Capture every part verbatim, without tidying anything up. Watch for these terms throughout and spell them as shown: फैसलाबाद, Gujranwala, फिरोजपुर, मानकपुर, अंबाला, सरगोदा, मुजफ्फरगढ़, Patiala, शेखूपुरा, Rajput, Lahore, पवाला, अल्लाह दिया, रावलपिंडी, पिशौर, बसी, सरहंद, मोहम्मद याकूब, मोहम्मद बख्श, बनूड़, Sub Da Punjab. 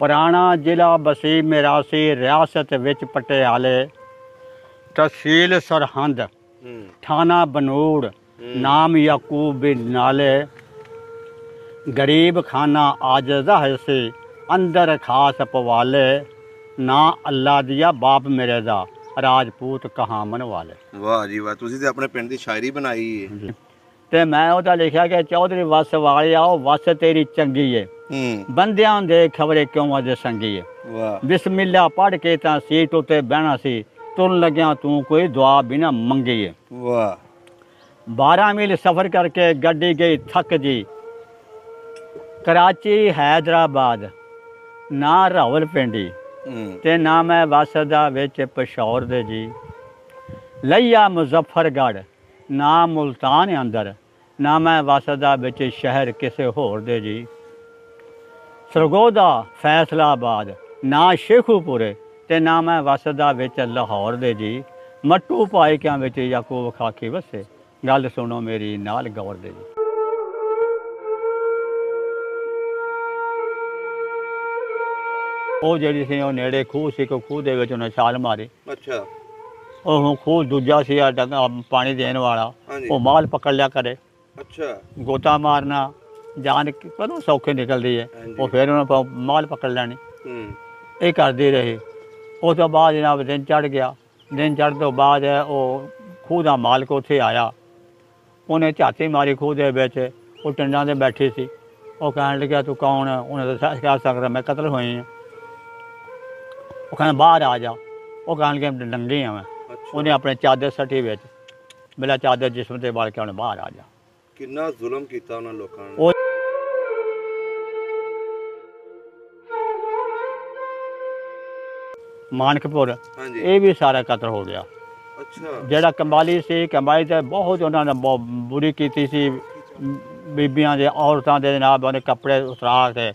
पुराना जिला बसी मिरासी रियासत विच पटियाले तहसील सरहंद थाना बनूड़ नाम याकूब बिन नाले गरीब खाना आजदा है सी अंदर खास पवाले ना अल्लाह दिया बाप मेरे दा राजपूत कहामन वाले। वाह जी वाह, तुसी ते अपने पिंड दी शायरी बनाई है ते मैं ओदा लिखा कि चौधरी वस वाले आओ वस तेरी चंगी है बंदियां दे खबरे क्यों अज संगी है। वाह, बिस्मिल्लाह पढ़ के ता सीट उते बहना सी तुन लग्या तू कोई दुआ बिना मंगी है। वाह, बारह मील सफर करके गड्डी गई थक जी कराची हैदराबाद ना रावलपिंडी ते ना मैं वसदा विच पिशौर दे जी लैया मुजफ्फरगढ़ ना मुल्तान अंदर ना मैं वसदा विच शहर किसे होर दे जी सरगोदा फैसलाबाद ना शेखूपुरे ते ना मैं वसदा विच लाहौर दे जी मट्टू पाइकियां विच याकूब खाकी वसे गल सुनो मेरी नाल गौर दे जी। ਉਹ ਜਿਹੜੀ ਸੀ ਉਹ ਨੇੜੇ ਖੂਹ ਸੀ, ਕੋਈ ਖੂਹ ਦੇ ਵਿੱਚ ਉਹਨੇ ਛਾਲ ਮਾਰੀ। ਅੱਛਾ, ਉਹ ਖੂਹ ਦੂਜਾ ਸੀ ਆ ਪਾਣੀ ਦੇਣ ਵਾਲਾ, ਉਹ ਮਾਲ ਪਕੜ ਲਿਆ ਕਰੇ। ਅੱਛਾ, ਗੋਤਾ ਮਾਰਨਾ ਜਾਣ ਕੇ ਕਦੋਂ ਸੌਖੇ ਨਿਕਲਦੀ ਹੈ, ਉਹ ਫਿਰ ਉਹਨੇ ਮਾਲ ਪਕੜ ਲੈਣੀ। ਇਹ ਕਰਦੇ ਰਹੇ। ਉਸ ਤੋਂ ਬਾਅਦ ਜਨਾਬ ਦਿਨ ਚੜ੍ਹ ਗਿਆ। ਦਿਨ ਚੜ੍ਹਨ ਤੋਂ ਬਾਅਦ ਉਹ ਖੂਹ ਦਾ ਮਾਲਕ ਉੱਥੇ ਆਇਆ। ਉਹਨੇ ਝਾਤੀ ਮਾਰੀ ਖੂਹ ਦੇ ਵਿੱਚ, ਉਹ ਟੰਡਾਂ 'ਤੇ ਬੈਠੀ ਸੀ। ਉਹ ਕਹਿਣ ਲੱਗਿਆ ਤੂੰ ਕੌਣ? ਉਹਨੇ ਦੱਸਿਆ ਕਹਿ ਸਕਦਾ ਮੈਂ ਕਤਲ ਹੋਈ ਹਾਂ। वो कहना बाहर आ जा। वो कहन लगे नंगी हाँ मैं। अच्छा। उन्हें अपने चादर सटी बेच मेरा चादर जिसम से बाल के उन्हें बाहर आ जा। कितना जुल्म किया उन्हें लोकां ने। ओ... मानकपुर ये भी सारा कतल हो गया। अच्छा। जरा कंबाली से कंबाली से बहुत उन्होंने बुरी की बीबिया के औरतों के जनाब उन्हें कपड़े उतरा के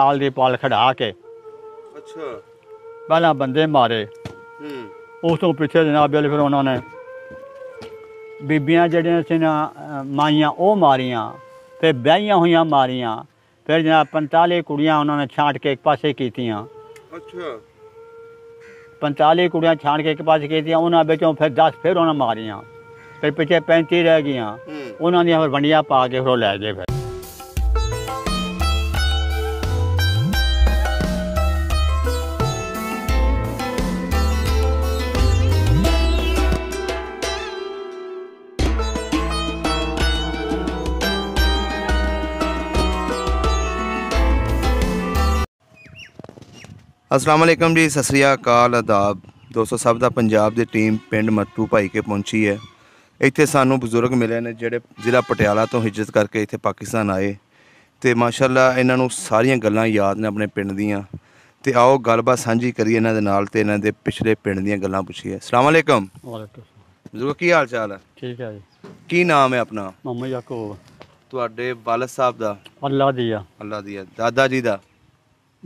पाल की पाल खड़ा के। अच्छा। पहला बंदे मारे, उस तो पिछले जनाब फिर उन्होंने बीबियां जड़िया माइया वो मारिया, फिर ब्याहिया हुई मारिया। फिर जनाब पंताली कुड़ियां उन्होंने छांट के एक पासे की। अच्छा। पंताली कुड़ियां छांट के एक पासे की, उन्होंने बेचों फिर दस फिर उन्होंने मारिया, फिर पिछले पैंती रह गई। उन्होंने फिर वंडिया पा के फिर लै गए। फिर अस्सलामुअलैकुम जी, सत श्री अकाल, आदाब दोस्तों। सब दा पंजाब की टीम पिंड मट्टू भाई के पहुँची है। इतने सानू बजुर्ग मिले ने जिहड़े ज़िला पटियाला तो हिजरत करके इतने पाकिस्तान आए, तो माशाल्लाह इन्हों सारिया गल्लां याद ने अपने पिंड दियां। ते आओ गलबात सांझी करिए इन्हां दे नाल ते इन्हां दे पिछले पिंड दियां गल्लां पुछिए। अस्सलामुअलैकुम। बजुर्ग की हाल चाल है? ठीक है जी। की नाम है अपना? मोहम्मद याकूब। तुहाडे वालिद साहब दा? अल्लाह दिया। अल्लाह दिया। दादा जी दा?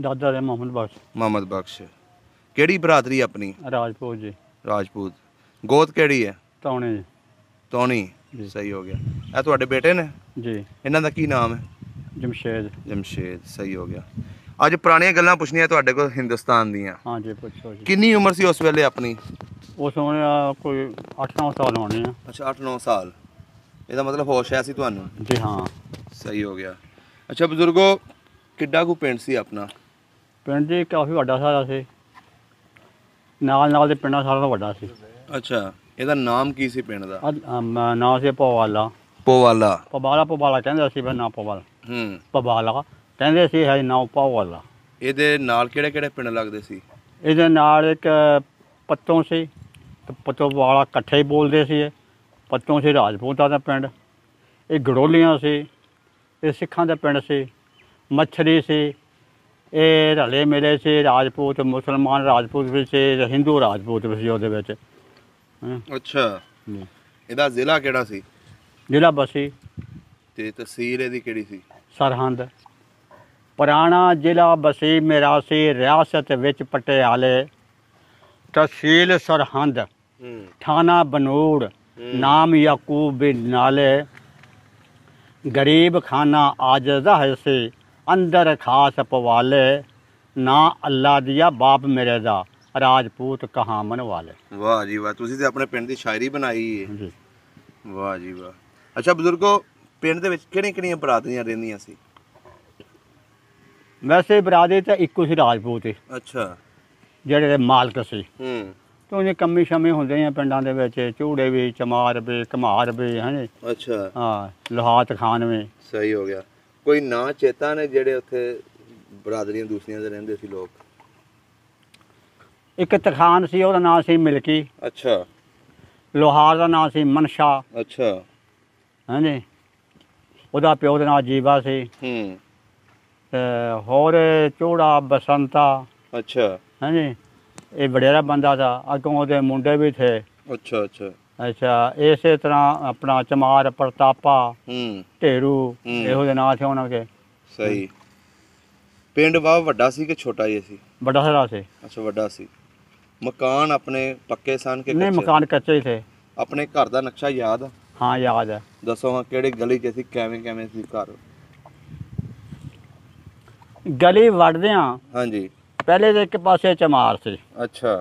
दादा दे मोहम्मद बख्श। मोहम्मद बख्श। केड़ी बरादरी अपनी? राजपूत जी। राजपूत। गोद केड़ी है? टौनी जी। टौनी। सही हो गया। ए तुहाडे बेटे ने जी? इन्हां दा की नाम है? जमशेद। जमशेद। सही हो गया। अज पुराणियां गल्लां पुछणियां तुहाडे कोल हिंदुस्तान दियां। हां जी पुछो जी। कितनी उम्र सी उस वेले अपनी? उस होने कोई आठ नौ साल होने। अच्छा, आठ नौ साल। एदा मतलब होश है सी तुहानू जी? हां, सही हो गया। अच्छा बजुर्गो, किड्डा को पिंड सी अपना? पिंड जी काफ़ी वड्डा सारा सी, नाल नाल दे पिंडां सारा वड्डा सी। अच्छा, इहदा नाम की सी पिंड दा? नाम सी पवाला। पवाला। पवाला पवाला कहंदे सी, नाम पवाला। हम्म, पवाला कहंदे सी, है नाम पवाला। इहदे नाल किहड़े-किहड़े पिंड लगदे सी? इहदे नाल एक पत्तों सी, पत्तों पवाला इकट्ठे ही बोलदे सी। पत्तों सी राजपूतां दा पिंड, ये गड़ोलियां सी, ये सिखां दा पिंड सी। मछरी सी, ये रले मिले से राजपूत, मुसलमान राजपूत भी से, हिंदू राजपूत भी से उहदे विच। अच्छा, इहदा ज़िला केड़ा सी? ज़िला बसी। ते तहसील इहदी केड़ी सी? सरहंद। पुराना ज़िला बसी मिरासी रियासत विच पटियाले तहसील सरहंद थाना बनूड़ नाम याकूब बिन नाले गरीब खाना आजदा है सी अंदर खास पवाले ना अल्लाह दिया बाप मेरे दा राजपूत कहां मन वाले। वाह जी वाह, तुसी ते अपने पिंड दी शायरी बनाई है जी। वाह जी वाह। अच्छा बुजुर्गो, पिंड दे विच किहड़ियां-किहड़ियां बरादरियां रहिंदियां सी? वैसे बरादरी तो इक्को सी, राजपूत ही। अच्छा। जिहड़े मालक सी तो उन्हें कमी शमी होंदे हैं पिंडां दे विच, चूड़े भी, चमार भी, कमार भी है। अच्छा। हाँ, लुहात खान भी। सही हो गया। कोई ना चेता ने जेडे उत्थे बरादरियां दूसरियां दे रहिंदे सी लोग? एक तखान सी, ओहदा नाम सी मिलकी। अच्छा। लोहार दा नाम सी मनशा। अच्छा। है जी, ओहदा पिओ दा नाम जीवा सी। होर चोड़ा बसंता। अच्छा। है जी, ये वडेरा बंदा था, अगों ओहदे मुंडे भी थे। अच्छा अच्छा अच्छा। इसे तरह अपना चमार, प्रतापा, ढेरू, इहो दे नाम थे उन्हां के। सही। पिंड वाह वड्डा सी के छोटा ही सी? बड़ा हरा सी। अच्छा, वड्डा सी। मकान अपने पक्के सन के? नहीं, मकान कच्चे ही थे। अपने घर दा नक्शा याद है? हाँ याद है। दसो हां, केड़ी गली च सी, कैवें कैवें सी घर? गली वड़दे हां। हां जी। पहले तो एक पासे चमार सी। अच्छा।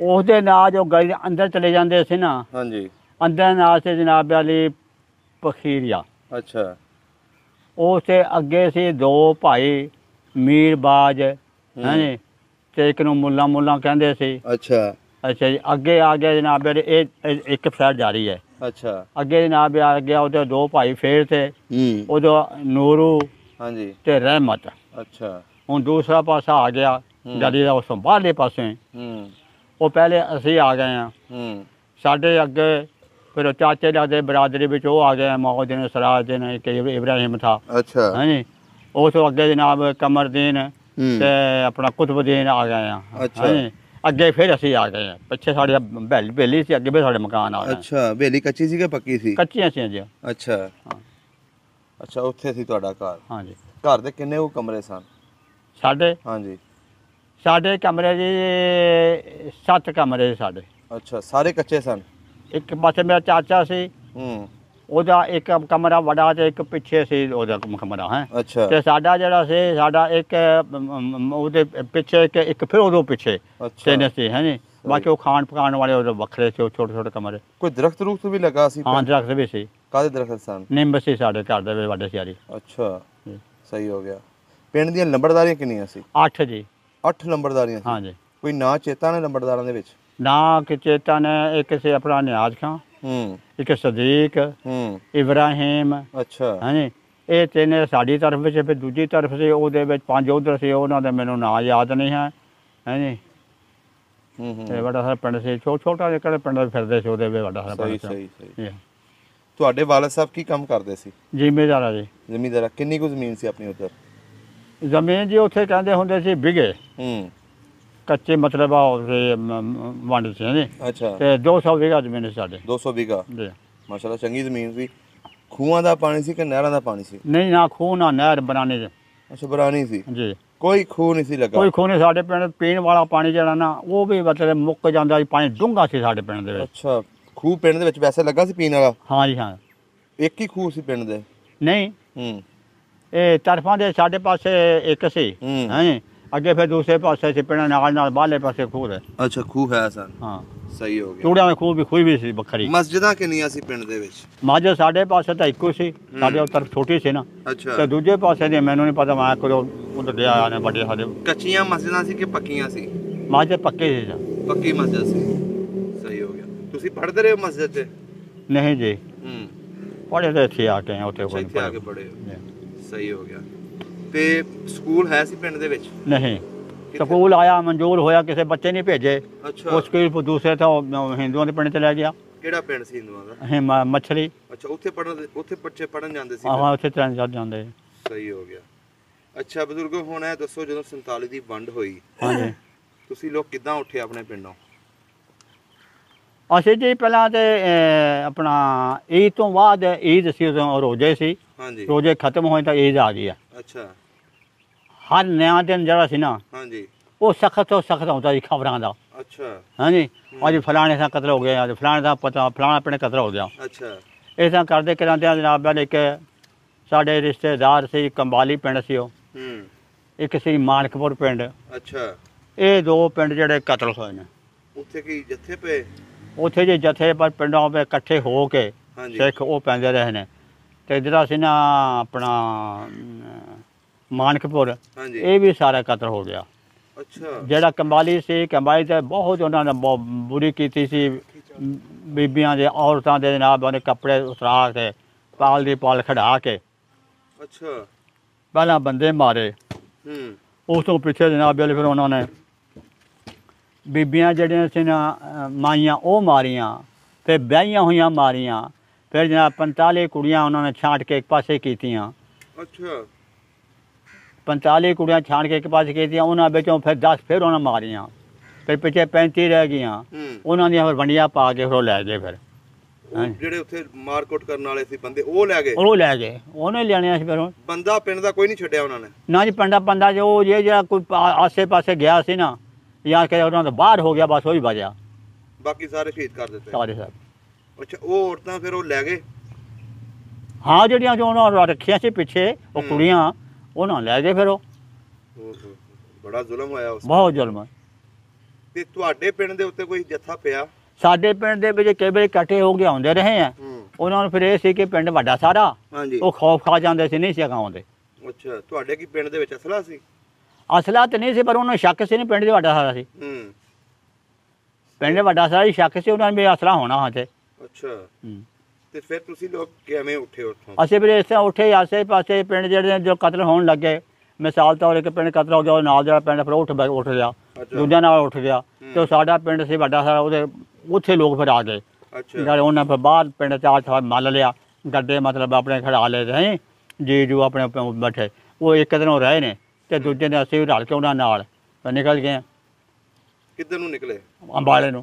उस दे नाल जो गली अंदर चले जाते थे ना। हाँ जी। अंदर नाल से जनाब वाली पखीरिया। अच्छा। उससे अगे से दो भाई मीरबाज है जी, तो एक मुला मुला कहते सी। अच्छा अच्छा जी। अगे आ गया जनाब एक फ्लैट जारी है। अच्छा। अगे जनाब आ गया उधर दो भाई फेर थे, उधर नूरू। हाँ जी। तो रहमत। अच्छा। हूँ दूसरा पासा आ गया गली का, उस बाहरले पासे वो पहले असी आ गए हैं। साढ़े अगे फिर चाचे दादे बरादरी में वो आ गए हैं, मोहद्दीन, सराजुद्दीन, एक इब्राहिम था। अच्छा। है जी। उस अगे जनाब कमरदीन ते अपना कुतुबुद्दीन आ गए हैं। अच्छा। है अगे फिर असी आ गए हैं, पिछे साढ़े बेली से अगे फिर साढ़े मकान आ गए। अच्छा। बेली कच्ची सी के पक्की सी? कच्ची सी जी। अच्छा। हाँ। अच्छा, उत्थे सी तुहाडा घर? हाँ जी। घर दे किन्ने वो कमरे सन साढ़े? हाँ जी। साढ़े कमरे जी सत्त कमरे साढ़े। अच्छा। सारे कच्चे सन? एक पासे मेरा चाचा सी, ओदा एक कमरा वड़ा ते एक पिछे सी ओदा कमरा है। अच्छा। ते साडा जेड़ा सी साडा एक ओदे पिछे के एक फिर ओदो पिछे। अच्छा। तेने सी है नी, बाकी वो खान पकान वाले ओदे वखरे से छोटे छोटे कमरे। कोई दरख्त रुख भी लगा सी? हां दरख्त भी सी। कादे दरख्त सन? निंब सी साडे घर दे वड्डे सियारी। अच्छा। सही हो गया। पिंड दी लंबड़दारियां किन्नियां सी? आठ जी। अठ लंबड़दारियां? हाँ जी। कोई ना चेता ने लंबड़दारां दे विच? ना कि चेता ने एक से अपना नियाज खां, एक सदीक, इब्राहिम। अच्छा। है जी, ये तीन साड़ी तरफ से, फिर दूजी तरफ से ओहदे विच पंज उधर से, उन्होंने मैनू ना याद नहीं है। है जी। बड़ा सारा पिंड से छो छोटा जिहा पिंड फिरदे सी ओहदे बड़ा सारा पिंड। सही सही। तुहाडे वालिद साहब की काम करदे सी? जिमींदारा जी। जिमींदारा? कितनी कुछ जमीन सी अपनी उधर? जमीन जी उत्थे कहंदे हुंदे सी बिघे कच्चे, मतलब वंड सी जी। अच्छा। ते दो सौ बीघा जमीन सी साडे। दो सौ बीघा जी। माशाल्लाह, चंगी जमीन सी। खूहां दा पानी सी कि नहरां दा पानी सी? नहीं, ना खूह ना नहर, बरानी जी। अच्छा, बरानी सी जी। कोई खूह नहीं सी लगा? कोई खूह नहीं साडे पिंड। पीण वाला पानी जेड़ा ना वो भी मतलब मुक्क जांदा सी, पानी डूंगा सी साडे पिंड दे विच। अच्छा। खूह पिंड दे विच वैसे लगा सी पीण वाला? हां जी हां। एक ही खूह सी पिंड दे? नहीं, हम्म ये तरफा दे साढ़े पासे एक सी है, अगे फिर दूसरे पासे से पिंड नाल नाल बाहले पासे खूह है। अच्छा, खूह है सर। हाँ सही हो गया। चूड़ियां में खूह भी खूह भी सी बखरी। मस्जिदां किन्नियां सी पिंड दे विच? मस्जिद साढ़े पासे तो इक्को सी, साढ़े उस तरफ छोटी सी ना। अच्छा। ते दूजे पासे दी मैनू नहीं पता, मैं कोई उधर दे आया ने बड़े साढ़े। कच्चियां मस्जिदां सी कि पक्कियां सी? मस्जिद पक्की सी। पक्की मस्जिद सी। सही हो गया। तुसी पढ़दे रहे हो मस्जिद च? नहीं जी, पढ़े तो इत्थे आ के उत्थे पढ़े। सही हो गया। ते स्कूल है सी पिंड दे विच? नहीं, स्कूल आया मंजूर होया, किसी बच्चे नहीं भेजे। अच्छा। उस स्कूल दूसरे था हिंदुओं के पिंड चला गया। केड़ा पिंड सी हिंदुओं दा? मछली। अच्छा, उत्थे पढ़न उत्थे बच्चे पढ़न जांदे सी? हां, उत्थे तरन जात जांदे। सही हो गया। अच्छा बुजुर्गो, हुण ए दसो जदों संताली दी वंड होई, हां जी, तुसी लोग किदां उठे अपने पिंडों? असीं जी पहलां ते अपना ईद तो बाद, ईद सी उदों रोजे सी। हाँ जी। रोजे खत्म होए तो ईद आ गई है। अच्छा। हर नया दिन जरा सी ना। हाँ जी। वो सख्त तो सख्त होता जी खबरों का। अच्छा। हाँ जी, अज फलाने सा कतल हो गया, अज फलाने का पता, फलाना अपने कतल हो गया। अच्छा। इस तरह करते कराते जनाब एक साढ़े रिश्तेदार से कंबाली पिंड से, एक सी मानकपुर पिंड। अच्छा। ये दो पिंड जिहड़े कतल होए ने उत्थे की जत्थे पे उत्थे जे जत्थे पर पिंडों पे इकट्ठे हो के सिख वो पैंदे रहे ने ते जिहड़ा सी ना अपना मानकपुर ये भी सारा कतल हो गया। अच्छा। जिहड़ा कंबाली सी कंबाली ते बहुत उन्होंने बुरी कीती सी बीबियां दे औरतां दे जनाब उन्हें कपड़े उतरा के पाल दी पाल खड़ा के। अच्छा। पहला बंदे मारे उस तो पिछले जनाब वाले फिर उन्होंने बीबियां जड़िया माइया वो मारिया फिर ब्याहिया हुई मारिया फिर जनाब पंताली कुड़ियां उन्होंने छांट के एक पासे कीतियां। अच्छा। पंताली कुड़ियां छांट के एक पासे कीतियां उन्होंने बेचों फिर दस फिर उन्होंने मारिया फिर पिछले पैंती रह गई उन्होंने फिर वंडिया पा के फिर लै गए फिर आसे पासे गया सी ना या बाहर हो गया बस वही बचा बाकी सारे शहीद कर दिते सारे सारे। अच्छा वो औरतां फिर वो लै गए। हां जिहड़ियां जो उन्हां रखियां सी पिछे वो कुड़ियां उन्हां लै गए फिर वो बड़ा जुल्म होया उस बहुत जुल्म ते तुहाडे पिंड दे उत्ते कोई जत्था पिया साडे पिंड कई बार इकट्ठे हो गए आते रहे हैं उन्होंने फिर ये कि पिंड वाडा सारा वो खौफ खा जाते नहीं सी आते। अच्छा तुहाडे की पिंड दे विच असला सी असला तो नहीं सी पर उन्होंने शक से नहीं पिंड वाडा सारा सी पिंड वाडा सारा ही शक से उन्होंने भी असला होना हाँ। अच्छा ते फिर तुसीं लोग किवें उठे उत्थों असीं फिर इस तरह उठे आसे पासे पिंड जिहड़े जो कतल होण लगे मिसाल तौर एक पिंड कतल हो गया नाल दा पिंड फिर उठ उठ गया दूजा नाल उठ गया तो साडा पिंड सी वाडा सारा उहदे उत्थे लोग फिर आ गए। अच्छा। उन्हें फिर बाहर पिंड चार मल लिया गड्डे मतलब अपने खड़ा ले रहे जी जू अपने बैठे वो एक दिन रहे ने ते दूजे दिन असीं रल के उन्हां नाल निकल गए। किधर नूं निकले अंबाले नूं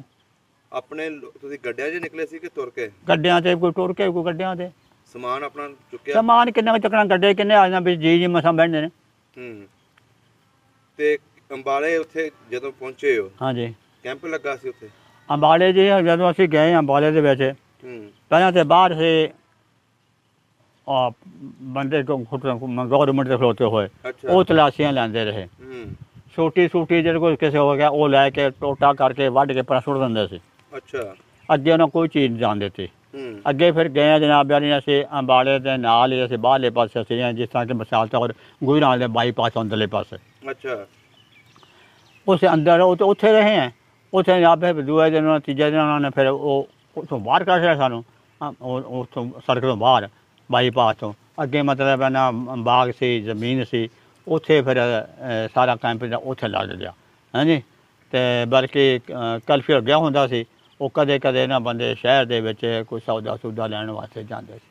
अपने तुसीं गड्डियां च निकले सी कि तुर के गड्डियां ते कोई तुर के कोई गड्डियां ते समान अपना चुक्या समान किन्ना चुकना गड्डे किन्ने आ जाना जी जी मसां बहने ने हम्म ते अंबाले उत्थे जदों पहुंचे हो। हां जी कैंप लगा सी उत्थे अंबाले जी जो असीं गए अंबाले दे विच पहलां ते बाहर से बंदे गौरमेंट के खलोते हुए वो तलाशियां लैंदे रहे छोटी छोटी जो कुछ किसी हो गया वो लैके टोटा करके वढ़ के पर सुट देंदे सी। अच्छा। अगे उन्होंने कोई चीज़ नहीं जान दी अगे फिर गए जनाब यानी असीं अंबाले के नाल ही असीं बाहरले पासे जिस तरह कि मिसाल तौर गुजराल के बाईपास अंदरले पासे। अच्छा। उस अंदर उत्थे रहे हैं उत्थे जनाब फिर दूए दिन तीजे दिन उन्होंने फिर वो उतों बाहर कड्ढ लिया सानूं उतों सड़क तो बाहर बाईपास तो अगे मतलब ना बाग सी जमीन सी उत्थे फिर सारा कैंप उत्थे लग गया है जी ते बल्कि कर्फ्यू लग्या हुंदा सी वो कदे कदे ना बंदे शहर दे विच कोई सौदा सूदा लैण वास्ते जांदे सी।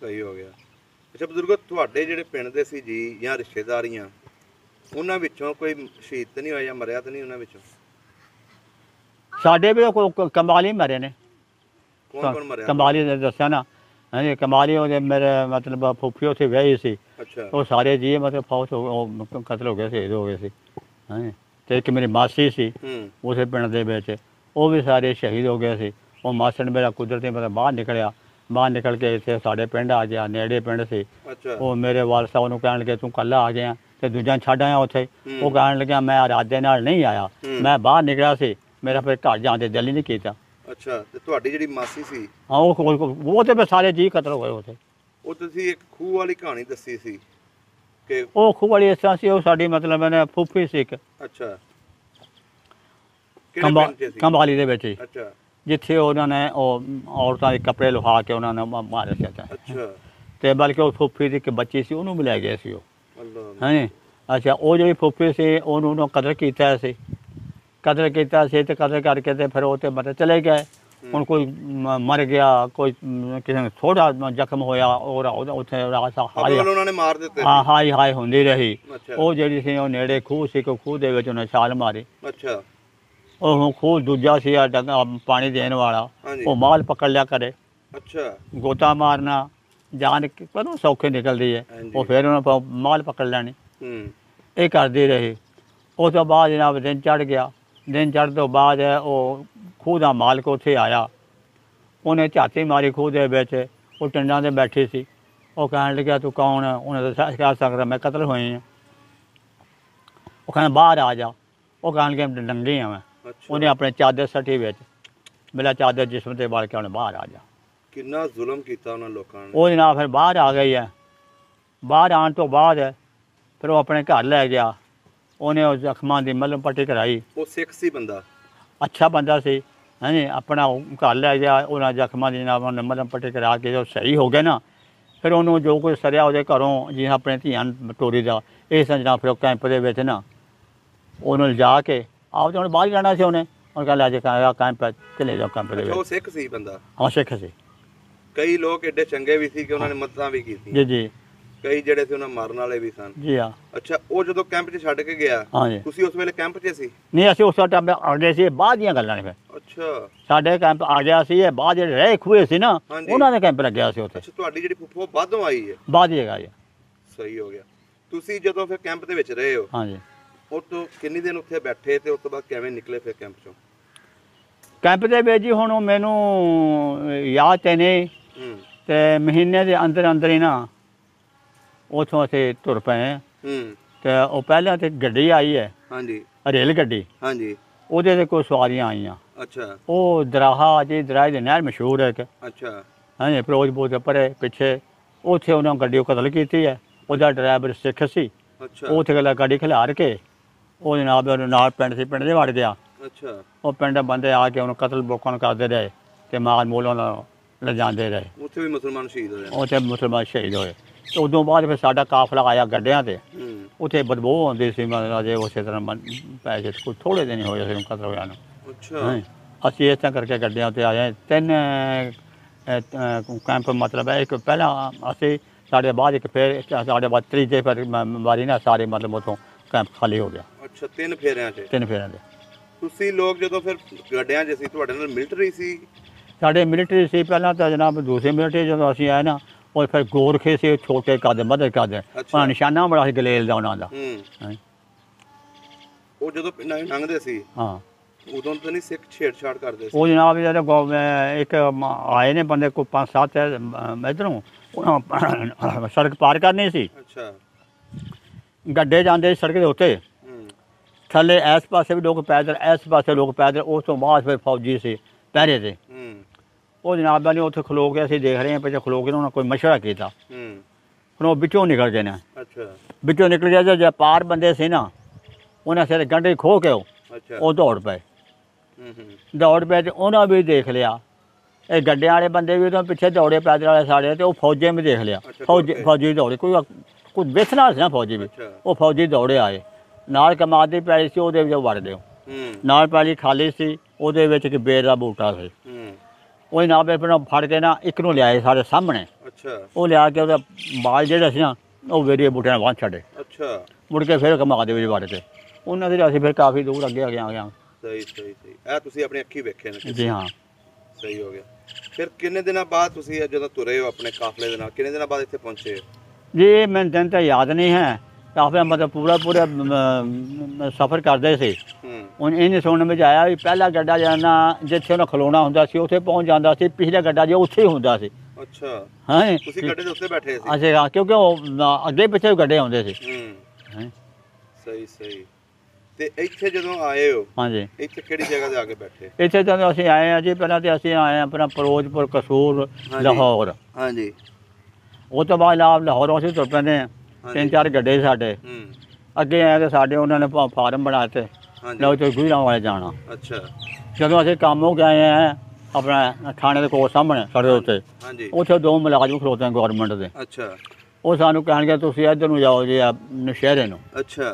सही हो गया। अच्छा बजुर्गो तुहाडे जिहड़े पिंड दे सी जी या रिश्तेदारियां उन्हां विचों कोई शहीद तां नहीं होया या मरिया तां नहीं उन्हां विचों साडे भी कोई कंबाली मरे ने कौन कौन मरे कंबाली ने दस्या ना हाँ जी कंबाली मेरे मतलब फूफी उत्थे वही सी। अच्छा। वो सारे जी मतलब फौज हो कतल हो गए शहीद हो गए सी हाँ जी ते एक मेरी मासी सी उस पिंड दे विच वो भी सारे शहीद हो गए सी वो मासन मेरा कुदरती मतलब बाहर निकलिया बाहर निकल के इतने साढ़े पिंड आ गया नेड़े पिंड से। अच्छा। वो मेरे वालसा उन्होंने कह लगे तू कला आ गया तो दूजा छड़ आया उत्थे वो कह लगे मैं इरादे नाल नहीं आया मैं बाहर निकला सी मेरा फिर घर जाने दिल ही नहीं किया। अच्छा ते तुहाडी जेहड़ी मासी सी हां वो वो ते पे सारे जी कतल होए उथे ओ तुसी एक खूह वाली कहानी दसी सी के ओ खूह वाली ऐसा सी ओ साडी मतलब मैंने फूफी सी एक। अच्छा। कंबाली कंबाली दे बेटे। अच्छा। जिथे उन्होंने ओ औरतां दे कपड़े लुहा के उन्होंने मारे सी। अच्छा। ते बल्कि ओ फूफी दी एक बच्ची सी ओनू भी ले गए सी ओ अल्लाह है। अच्छा ओ जेहड़ी फूफी सी ओनू नो कदर कीता सी कतल किया कतल करके ते फिर उसे मतलब चले गए हूँ कोई मर गया कोई किसी थोड़ा जख्म होया और हाँ हाई हाई होंदी रही। अच्छा। वो जी सी नेड़े खूह सी खूह के छाल मारी। अच्छा। वो खूह दूजा सी पानी देने वाला वो माल पकड़ लिया करे। अच्छा। गोता मारना जान पता सौखे निकलती है वो फिर उन्होंने माल पकड़ लैनी ये करती रही उस तो बाद जनाब दिन चढ़ गया दिन चढ़ तो बाद खूह का मालिक उत्थे आया उन्हें झाती मारी खूह के बिच वो टिंडा से बैठी सी वो कहन लगे तू कौन उन्हें दस्या मैं कतल होई वो कहना बाहर आ जा, वो कहन के नंगे हैं मैं, उन्हें अपने चादर सटी बेच मेरा चादर जिसम से बाल के उन्हें बाहर आ जा। कितना जुल्म किया उन्होंने लोगों ने। वो जनाब फिर बाहर आ गई है, बाहर आने तो बाद फिर वो अपने घर लै गया, उन्हें अखमा की मलम पट्टी कराई। वो सिख सी बंदा, अच्छा बंदा सी, है जी, अपना घर लै गया, उन्हें जख्मां की जनाब उन्हें मलम पट्टी करा के जो सही हो गया ना, फिर उन्होंने जो कुछ सरिया वो घरों जी अपने धियान टोरी का इस जनाब फिर कैंप के ना उन्होंने लिजा के आप तो बाहर ही रहना से, उन्हें उन्हें कहा लिया कैंप चले जाओ कैंप। वो सिख सी बंदा? हाँ सिख सी। कई लोग एडे चंगे भी थे कि उन्होंने मदद भी की थी। जी जी। कई जड़े थे उन्हें मारने वाले भी सन। जी हाँ। अच्छा वो जो कैंप से छड़ के गया, हाँ जी, तुसी उस वेले कैंप च सी? नहीं असीं उस टाइम आ गए सी, बाद दी गल्लां ने। अच्छा। साडे कैंप आ गया सी, बाद जड़े रह खुए सी ना उन्हां दे कैंप लग्गिया सी उत्थे। अच्छा, तुहाडी जड़ी फुफो बादों आई है? बाद ही आई है। सही हो गया। तुसी जदों फिर कैंप दे विच रहे हो, हाँ जी, ਉਹ ਤੋਂ ਕਿੰਨੇ ਦਿਨ ਉੱਥੇ ਬੈਠੇ ਤੇ ਉਸ ਤੋਂ ਬਾਅਦ ਕਿਵੇਂ ਨਿਕਲੇ ਫਿਰ ਕੈਂਪ ਚੋਂ? ਕੈਂਪ ਦੇ ਵਿੱਚ ਜੀ ਹੁਣ ਮੈਨੂੰ ਯਾਦ ਤੇ ਨਹੀਂ, ਤੇ ਮਹੀਨੇ ਦੇ ਅੰਦਰ ਅੰਦਰ ਹੀ ਨਾ ਉਥੋਂ ਅਸੀਂ ਤੁਰ ਪਏ। ਤੇ ਉਹ ਪਹਿਲਾਂ ਤੇ ਗੱਡੀ ਆਈ ਹੈ, ਹਾਂਜੀ, ਰੇਲ ਗੱਡੀ, ਹਾਂਜੀ, ਉਹਦੇ ਤੇ ਕੋਈ ਸਵਾਰੀਆਂ ਆਈਆਂ। ਅੱਛਾ। ਉਹ ਦਰਾਹਾ ਜੀ ਦਰਾਹੇ ਦੇ ਨਾਲ ਮਸ਼ਹੂਰ ਹੈ ਇੱਕ। ਅੱਛਾ। ਹਾਂਜੀ, ਫਿਰੋਜ਼ਪੁਰ ਦੇ ਪਰੇ ਪਿੱਛੇ ਉੱਥੇ ਉਹਨਾਂ ਗੱਡੀ ਕਤਲ ਕੀਤੀ ਹੈ, ਉਹਦਾ ਡਰਾਈਵਰ ਸਿੱਖ ਸੀ। ਅੱਛਾ। ਉੱਥੇ ਗੱਲਾਂ ਗੱਡੀ ਖਿਲਾਰ ਕੇ वो जनाब नाल पिंड से पिंड वड़ गया। अच्छा। वो पिंड बंदे आके उन्होंने कतल बोकन करते रहे तो माल मूल ले जाते रहे। उत्थे भी मुसलमान शहीद होए? उत्थे मुसलमान शहीद होए। तो उदों बाद फिर साडा काफिला आया गड्डियां ते, उत्थे बदबू आती सी, मतलब उस तरह पैसे कुछ थोड़े दिन हो गए कतल होया। अच्छा। असी इस तरह करके गड्डियां ते आए तीन कैंप, मतलब है एक पहला असी साढ़े बाद एक फिर साढ़े बाद तीजे फिर बारी ना सारे मतलब उतों कैंप खाली हो गया। अच्छा, तीन फेरिया से? तीन फेरिया से। ਤੁਸੀਂ ਲੋਕ ਜਦੋਂ ਫਿਰ ਗੱਡਿਆਂ ਚ ਸੀ, ਤੁਹਾਡੇ ਨਾਲ ਮਿਲਟਰੀ ਸੀ? ਸਾਡੇ ਮਿਲਟਰੀ ਸੀ ਪਹਿਲਾਂ ਤਾਂ ਜਨਾਬ, ਦੂਸਰੇ ਮਿਲਟਰੀ ਜਦੋਂ ਅਸੀਂ ਆਏ ਨਾ ਉਹ ਫਿਰ ਗੋਰਖੇ ਸੀ, ਛੋਟੇ ਕਦ ਮੱਧ ਕਦ, ਉਹਨਾਂ ਨਿਸ਼ਾਨਾ ਬੜਾ ਸੀ ਗਲੇਲ ਦਾ ਉਹਨਾਂ ਦਾ। ਹੂੰ। ਉਹ ਜਦੋਂ ਪਿੰਡਾਂ ਲੰਘਦੇ ਸੀ, ਹਾਂ, ਉਦੋਂ ਤਾਂ ਨਹੀਂ ਸਿੱਖ ਛੇੜਛਾੜ ਕਰਦੇ ਸੀ? ਉਹ ਜਨਾਬ ਜਦੋਂ ਇੱਕ ਆਏ ਨੇ ਬੰਦੇ ਕੋਈ ਪੰਜ ਸੱਤ ਇਧਰੋਂ ਉਹਨਾਂ ਸੜਕ ਪਾਰ ਕਰਨੀ ਸੀ। ਅੱਛਾ। ਗੱਡੇ ਜਾਂਦੇ ਸੜਕ ਦੇ ਉੱਤੇ, थले इस पासे भी लोग पैदल, इस पासे लोग पैदल, उस तो बाद फिर फौजी से पहरे थे। वो जनाब वाले उसे खलो के असं देख रहे हैं, पिछले खलो के उन्होंने कोई मशवरा किया, फिर वो बिचों निकल गए ना। अच्छा। बिचों निकल गया जो पार बंदे से ना, उन्हें सिर गंढे खो के वो। अच्छा। वो दौड़ पे दौड़ पे तो उन्हें भी देख लिया, ये गड्डे वाले बंदे भी तो पिछले दौड़े पैदल वाले साढ़े, तो फौजे में देख लिया, फौजी फौजी दौड़े, कोई कुछ बेचना से ना फौजी भी, वो फौजी दौड़े आए नाल कमादी पैली सी, वो वड़ गए नाल पैली खाली सी, वो एक बेर का बूटा से वो ना पे फिर फड़ के ना एक नूं लियाए सारे सामने। अच्छा। वो लिया के वो बाल जोड़े ना वो वेरी बूटे बांध छड़े। अच्छा। मुड़ के फिर कमाद वड़ के उन्होंने फिर असीं फिर काफ़ी दूर अगे आ गया। सही सही सही। ऐ तुसीं अपनी अखीं वेखे ने? जी हाँ। सही हो गया। फिर किन्ने दिनों बाद तुसीं जदों तुरे हो अपने काफले दे नाल, किन्ने दिनों बाद इत्थे पहुंचे जी? मैनूं दिन तां याद नहीं है, काफ़ी मतलब पूरा पूरा सफ़र करते थे। हूँ। इन सुनने में आया भी पहला गड्डा जाना जिथे उन्हें खलोना होंगे सी उसे पहुँच जाता सी, पिछला गड्डा जो उसे ही होंगे सी। अच्छा। हाँ बैठे? अच्छा। हाँ, क्योंकि अगे पिछले गड्डे आते थे। सही सही। इत्थे जदों आए हो, हाँ जी, इत्थे केड़ी जगह ते आके बैठे? इत्थे जदों असीं आए हैं जी, पहलां ते असीं आए हैं अपना फिरोजपुर कसूर लाहौर। हाँ जी। उस तों बाद लाहौरों असीं तुर पैंदे हैं, तीन चार गड्डे साढ़े अगे आए तो साढ़े उन्होंने फार्म बनाते लो तो गुजरां वाले जाना। अच्छा। जो अस काम हो गए हैं अपने थाने के कोल सामने सड़े उत्ते, उत्थे दो मुलाजम खड़ोते हैं गौरमेंट के। अच्छा। वो सानू कहणगे तुसीं इधर नूं जाओ जी नशहरे नूं। अच्छा।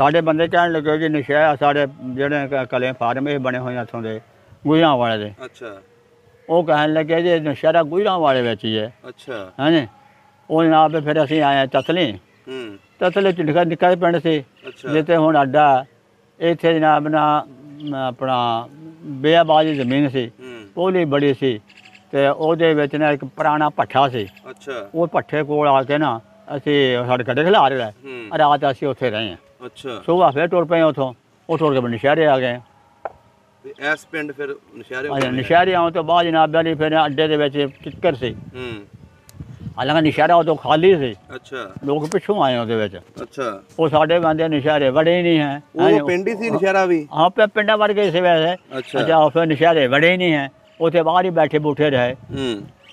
साढ़े बंदे कहण लगे जी नशहरा साढ़े जिहड़े कलें फार्म ये बने हुए इत्थों दे गुजरां वाले दे। अच्छा। वो कहण लगे जी नशहरा गुजरां वाले विच ही है। अच्छा। है जी। वो जनाब फिर असीं आए तसले, तसले च निका निका पिंड से जिते हूँ अड्डा, इतने जनाब ना अपना बेआबाद जमीन सी, ओली बड़ी सी, ते ओहदे विच ना एक पुराना भट्ठा सी। अच्छा। वो भट्ठे कोल आके ना असीं साढ़े गड्डे खिलार गए, रात असीं उत्थे रहे हैं। अच्छा। सुबह फिर टुर पे उतों, वो टुर के नशहरे आ गए। इस पिंड फिर नशहरे नशहरे आने तो बाद जनाब फिर अड्डे दे विच किक्कर सी, हालांकि नशहरा उदो खाली सी। अच्छा। लोग पिछों आए उहदे विच। अच्छा। वो साडे बंदे नशहरे वड़े ही नहीं है। वो पिंड ही सी नशहरा भी। हां पे पिंडा वर्गे सी वैसे। अच्छा। अच्छा उस नशहरे वड़े ही नहीं है, उसे बाहर ही बैठे बूठे रहे।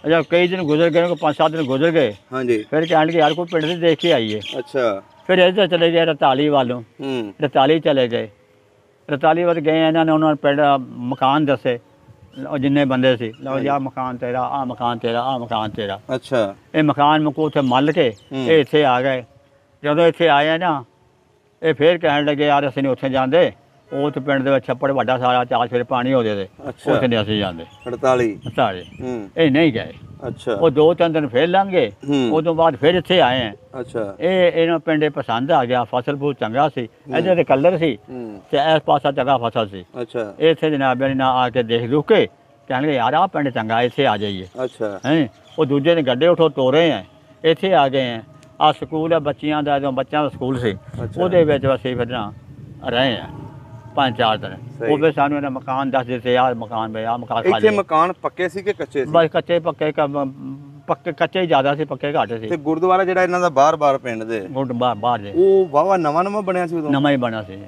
अच्छा कई दिन गुजर गए, पाँच सात दिन गुजर गए। हाँ जी। फिर कहने के यार कोई पिंड से देख के आइए। अच्छा। फिर इधर चले गए रताली वालों, रताली चले गए, रताली वाल गए इन्होंने उन्होंने पिंड मकान दसे जिन्ने बंदे सी, लो यार मकान तेरा, आ मकान तेरा, आ मकान तेरा। अच्छा। ये मकान मुको उसे मल के ये इतने आ गए। जब इतने आए ना ये फिर कहने लगे यार असं नहीं उसे जाते, वो तो पिंड छप्पड़ वाला सारा चार फिर पानी हो जाते, उसे नहीं असं जाते। अड़ताली अड़ताली ये नहीं गए। अच्छा। वो दो तीन दिन फिर लंघ गए, उस तो बाद फिर इतने आए हैं। अच्छा। ये इन्होंने पिंड पसंद आ गया, फसल फूल चंगा सी, इधर कलर सी, इस पासा चंगा फसल सी। अच्छा। इतने जनाब ने आके देख दुख के कहने लगे यार आ पिंड चंगा, इतने आ जाइए। अच्छा। है वो दूजे ने गड्ढे उठो तोरे हैं, इतने आ गए हैं। आ स्कूल है बच्चियां का, जो बच्चों का स्कूल से उसी फिर रहे हैं पांच चार दिन। वो भी सानू इन्हें मकान दस देते यार मकान भाई आ मकान खाली। इतने मकान पक्के सी के कच्चे सी? बस कच्चे पक्के का पक्के कच्चे ही ज्यादा सी, पक्के घट सी। ते गुरुद्वारा जेड़ा इन्हां दा बार-बार पिंड दे गुरुद्वारा बाहर जे ओ वावा नवा नवा बनया सी, उदों नवा ही बनया सी।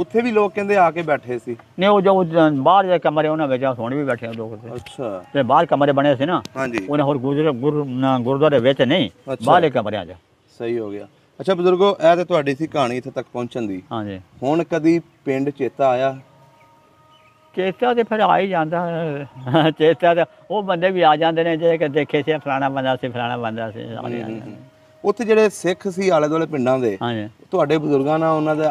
ਉੱਥੇ ਵੀ ਲੋਕ ਕਹਿੰਦੇ ਆ ਕੇ ਬੈਠੇ ਸੀ ਨੇ, ਉਹ ਜੋ ਬਾਹਰ ਦੇ ਕਮਰੇ ਉਹਨਾਂ ਵਿੱਚ ਹੁਣ ਵੀ ਬੈਠੇ ਲੋਕ ਤੇ। ਅੱਛਾ। ਤੇ ਬਾਹਰ ਕਮਰੇ ਬਣੇ ਸੀ ਨਾ, ਉਹਨਾਂ ਹੋਰ ਗੁਰਦੁਆਰੇ ਵਿੱਚ ਨਹੀਂ, ਬਾਹਰਲੇ ਕਮਰਿਆਂ 'ਚ। ਸਹੀ ਹੋ ਗਿਆ। अच्छा बुजुर्गो ए तो तुहाडी सी कहानी इत्थे तक पहुंचन दी। हाँ जी। हुण कदी पिंड चेता आया? चेता तो फिर आ ही जाता है, चेता तो वो बंदे भी आ जाते हैं जे देखे से फलाना बंदा से फलाना बंदा से। उत्थे जेडे सिख सी आले दुआले पिंडां दे, हां जी, तुहाडे बुजुर्गां नाल उहनां दा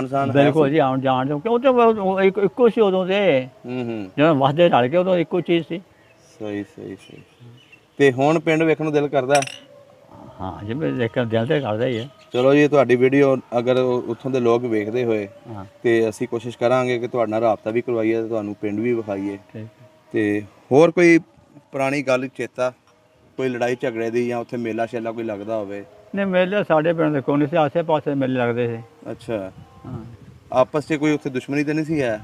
आन शान? बिल्कुल जी, आन जान दे क्यों तो इक्को सी उदों दे। हम्म। जदों वसदे रल गए उदों इक्को चीज सी। सही सही सही। ते हुण पिंड वेखण नूं दिल करदा? हाँ जी, मैं देखकर दिल तो करता ही है। चलो जी, तुहाडी वीडियो अगर उत्थों दे लोग वेखदे होए ते असी कोशिश करांगे कि तुहाडे नाल राबता भी करवाइए, तुहानू पिंड भी विखाइए। ते होर कोई पुरानी गल चेता, कोई लड़ाई झगड़े दी जां उत्थे मेला शेला कोई लगदा होवे? नहीं, मेले साडे पिंड दे कोई नहीं सी, आसे पासे मेले लगदे सी। अच्छा। हां। आपस च कोई उत्थे दुश्मनी ते नहीं सी है?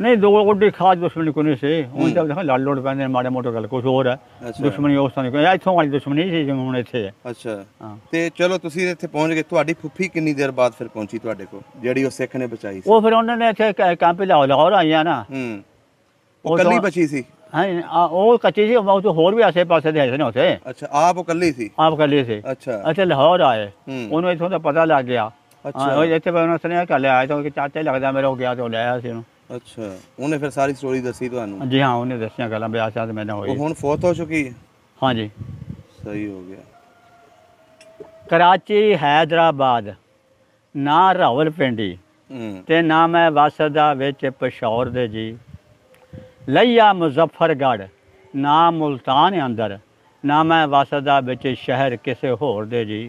नहीं, दो कोई खास दुश्मनी कोई नहीं सी। हुण जब देखो लड़ लड़ पैंदे माड़े मोटे गल कुछ होर है। अच्छा। दुश्मनी उस तरह कोई इत्थों वाली दुश्मनी सी जिवें हुण इत्थे है। अच्छा। हां। ते चलो तुसीं इत्थे पहुंच गए, तुहाडी फुफ्फी कितनी देर बाद फिर पहुंची तुहाडे कोल जिहड़ी ओह सिख ने बचाई सी? ओह फिर उन्हां ने इत्थे कैंप लाहौर लाहौर आईयां ना। हम्म। ओह कल्ली बची सी? हां, ओह कच्ची सी, ओह तो होर भी आसे पासे दे ने उथे। अच्छा। आप कल्ली सी? आप कल्ली सी। अच्छा। अच्छा लाहौर आए, उन्होंने इत्थों दा पता लग गया। अच्छा। ओह इत्थे उन्होंने सुनया कल आया तो चाचा ही लगदा मेरा, हो गया तो लाया सी उन्होंने। अच्छा। उन्हें फिर सारी स्टोरी दसी तुहानू? जी हां, उन्हें दसियां गल्लां ब्याह शाद मैंने होई। हुण फौत हो चुकी है? हां जी। सही हो गया। कराची हैदराबाद ना रावलपिंडी ते ना मैं वसदा विच पिशौर दे जी, लईया मुजफ्फरगढ़ ना मुल्तान अंदर, ना मैं वसदा विच शहर किसे होर दे जी,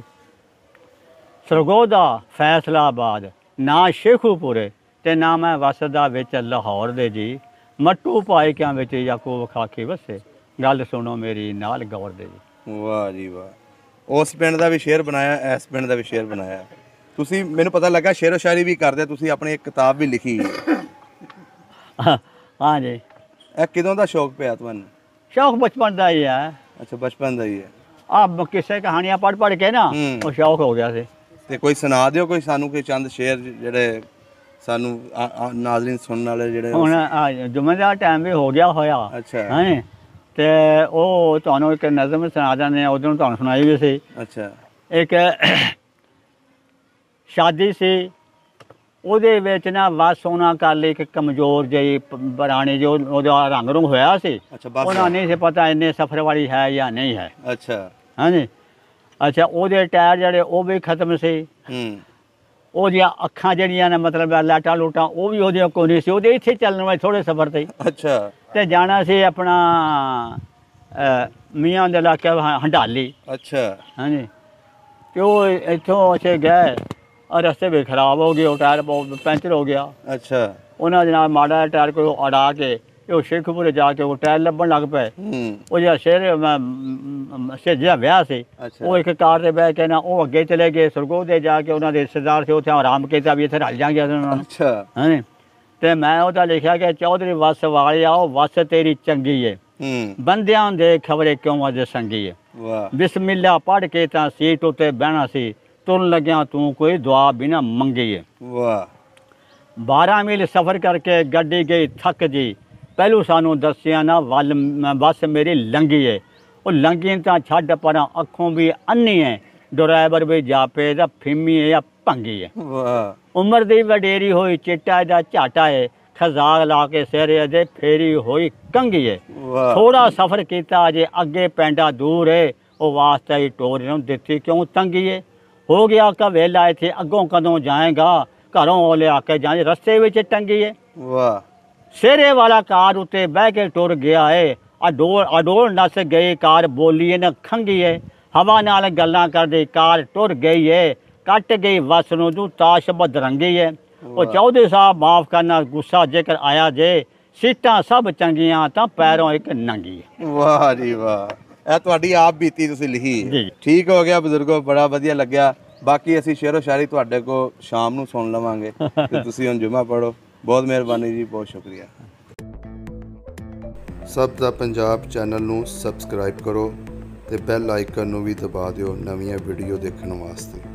सरगोदा फैसलाबाद ना शेखूपुरे ते ना मैं वसदा विच लाहौर दे जी, मट्टू पाइकियां विच याकूब खाकी वसे, गल सुनो मेरी नाल गौर दे जी। वाह जी वाह। उस पिंड का भी शेर बनाया, इस पिंड का भी शेर बनाया। तुसी मैनू पता लगा शेरो शायरी भी करदे, तुसी अपनी एक किताब भी लिखी। हाँ जी। ए किदों दा शौक पिया तुहानू? शौक बचपन का ही है। अच्छा, बचपन का ही है। आप किस्से कहानियां पढ़ पढ़ के ना वो शौक हो गया सी। ते कोई सुना दियो कोई सानू कोई चंद शेर जेडे सानू नाज़रीन सुनने वाले जेडे हुण जुम्मे दा टाइम भी हो गया होया। अच्छा। हैं ते ओ तुहानू एक नज़म सुना देने, उदों तुहानू सुनाई भी सी। अच्छा। एक शादी सी, उहदे विच ना बस उहनां कल एक कमज़ोर जई पुराणी जो उहदा रंग रूंग होया सी। अच्छा। उहनां नहीं सी पता इन्ने सफ़र वाली है या नहीं है। अच्छा। हैं जी। अच्छा। उहदे टायर जेडे ओ भी खत्म सी, वो दिया अखा जड़िया ने मतलब लाटा लूटा वो भी वो को नहीं सी, वो इतने चलने वाले थोड़े सफर से। अच्छा। तो जाना से अपना मियाँ के इलाके हंडाली। अच्छा। हाँ जी। तो इतों अच्छे गए और रस्ते भी खराब हो गए, टायर पंचर हो गया। अच्छा। उन्होंने जनाब माड़ा टायर को अड़ा के वो शेखपुरे जाके वो टायर लभन लग पे, वो जो शेर जो ब्याह से। अच्छा। वो एक कार से बह के ना वो अगे चले गए सरगोदे जाके, उन्होंने रिश्तेदार से उसे आराम किया भी इतने रल जाएंगे। अच्छा। है तो मैं वह लिखा कि चौधरी बस वाले आओ, बस तेरी चंगी है, बंदियां दे खबरे क्यों अज संगी है। बिस्मिल्ला पढ़ के ता सीट उत्ते बहना सी, तुन लग्या तू कोई दुआ बिना मंगी है। बारह मील सफर करके गड्डी गई थक जी, पहलू सानू दसिया ना वाल बस मेरी लंघी है। और लंघी तो छड पर अखों भी अन्नी है, ड्राइवर भी जापे दा फिमी है या भंगी है। उम्र दी वडेरी होई चिट्टा दा झाटा है, खजाक ला के सिरे दे फेरी होई कंगी है। थोड़ा सफर किया अजे अगे पेंडा दूर है, वह वास्ता ही टोरे नूं दित्ती क्यों तंगी है। हो गया कवेला इत्थे अगों कदों जाएगा, घरों ओले आके जाए रस्ते विच टंगी है। सिरे वाला कार उत्ते बह के टुर गया है, अडोल अडोल नस गई कार बोली न खंगी है। हवा नाल गल्लां करदे कार टुर गई है, कट गई बस नूं तू ताश बदरंगी है। और चौधरी साहब माफ़ करना गुस्सा जेकर आया जे, सीटां सब चंगियां तां पैरों एक नंगी है। वाह जी वाह, तुहाडी आप बीती तुसीं लिखी है। ठीक हो गया बुजुर्गो, बड़ा वधिया लग्या। बाकी असीं शेरो शायरी तुहाडे को शाम नूं सुन लवांगे ते तुसीं हुण जुमा पढ़ो। बहुत मेहरबानी जी, बहुत शुक्रिया। सब दा पंजाब चैनल नूं सब्सक्राइब करो ते बैल आइकन नूं भी दबा दिओ नवीं वीडियो देखने वास्ते।